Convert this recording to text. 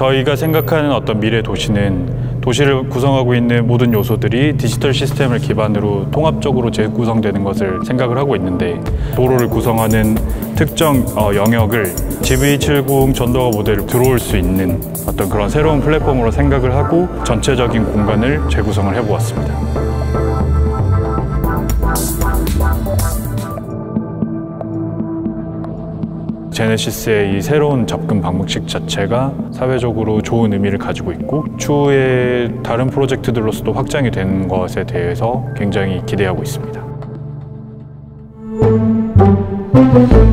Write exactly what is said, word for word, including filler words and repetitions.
저희가 생각하는 어떤 미래 도시는 도시를 구성하고 있는 모든 요소들이 디지털 시스템을 기반으로 통합적으로 재구성되는 것을 생각을 하고 있는데, 도로를 구성하는 특정 영역을 지브이 칠십 전도화 모델을 들어올 수 있는 어떤 그런 새로운 플랫폼으로 생각을 하고 전체적인 공간을 재구성을 해보았습니다. 제네시스의 이 새로운 접근 방식 자체가 사회적으로 좋은 의미를 가지고 있고, 추후에 다른 프로젝트들로서도 확장이 되는 것에 대해서 굉장히 기대하고 있습니다.